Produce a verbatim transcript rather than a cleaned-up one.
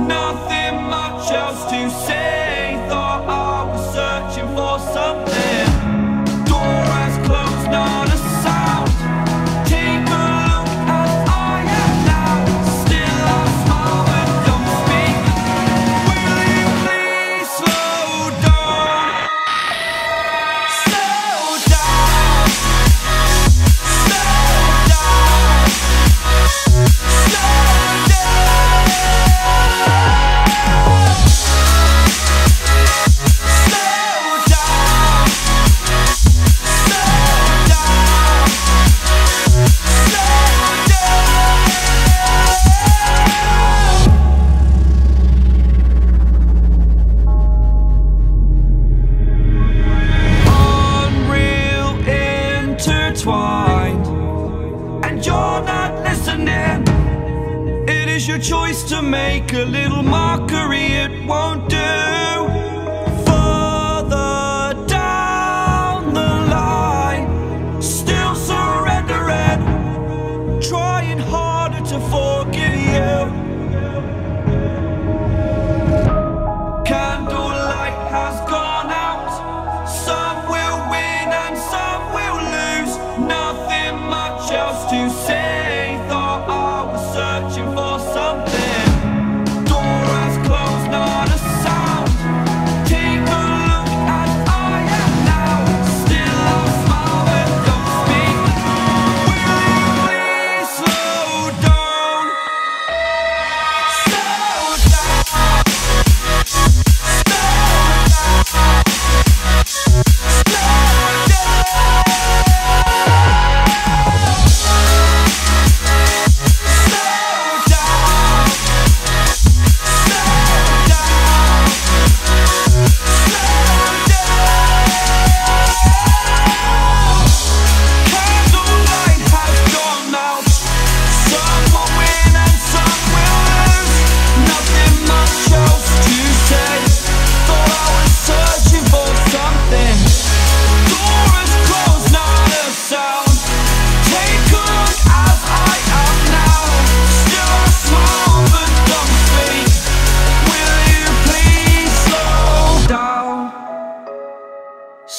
Nothing much else to say. Thought I was searching for something. Door has closed, not a sound. Take a look as I am now. Still I smile and don't speak. Will you please slow down? Slow down. Slow down. Slow down. And you're not listening. It is your choice to make a little mockery. It won't do. Further down the line, still surrendering, trying harder to forgive you. Candlelight has gone out. Some will win and some will lose. Nothing much else to say. Thought I was searching for something. Door has closed, not a sound. Take a look as I am now. Still I smile and don't speak. Will you please slow down? Slow down.